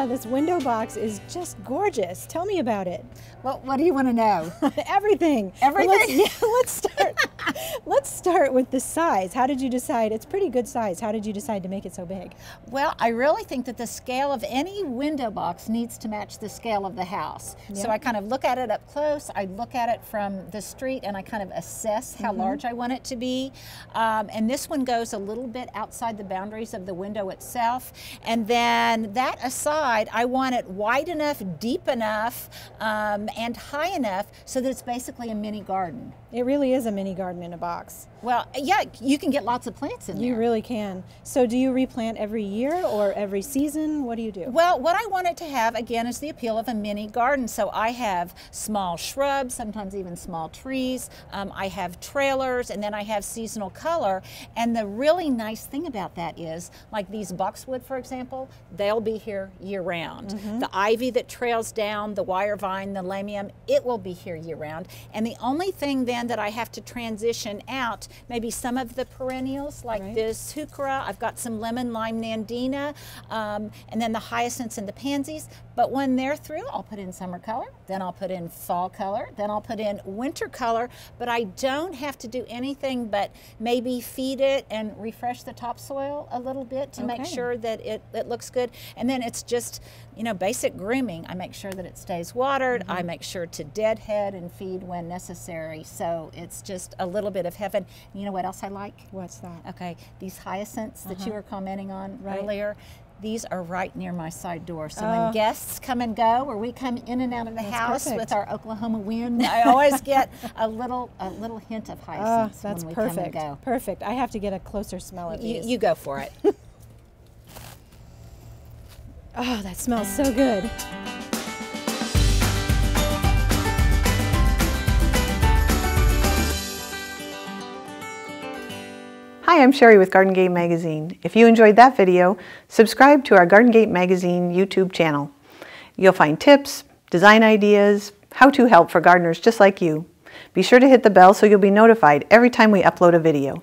Linda, this window box is just gorgeous. Tell me about it. Well, what do you want to know? Everything. Everything? Let's start with the size. How did you decide? It's pretty good size. How did you decide to make it so big? Well, I really think that the scale of any window box needs to match the scale of the house. Yep. So I kind of look at it up close. I look at it from the street, and I kind of assess how large I want it to be. And this one goes a little bit outside the boundaries of the window itself. And then that aside, I want it wide enough, deep enough, and high enough so that it's basically a mini garden. It really is a mini garden in a box. Well, yeah, you can get lots of plants in there. You really can. So do you replant every year or every season? What do you do? Well, what I want it to have, again, is the appeal of a mini garden. So I have small shrubs, sometimes even small trees. I have trailers, and then I have seasonal color. And the really nice thing about that is, like these boxwood, for example, they'll be here year-round. The ivy that trails down, the wire vine, the lamium, it will be here year-round. And the only thing then that I have to transition out, maybe some of the perennials like this heuchera, I've got some lemon lime nandina, and then the hyacinths and the pansies. But when they're through, I'll put in summer color, then I'll put in fall color, then I'll put in winter color, but I don't have to do anything but maybe feed it and refresh the topsoil a little bit to make sure that it looks good. And then it's just, you know, basic grooming. I make sure that it stays watered, I make sure to deadhead and feed when necessary. So it's just a little bit of heaven. You know what else I like? What's that? Okay, these hyacinths that you were commenting on earlier. These are right near my side door, so when guests come and go, or we come in and out of the house with our Oklahoma wind, I always get a little hint of hyacinths when we come and go. Perfect. I have to get a closer smell of these. You go for it. Oh, that smells so good. Hi, I'm Sherry with Garden Gate Magazine. If you enjoyed that video, subscribe to our Garden Gate Magazine YouTube channel. You'll find tips, design ideas, how-to help for gardeners just like you. Be sure to hit the bell so you'll be notified every time we upload a video.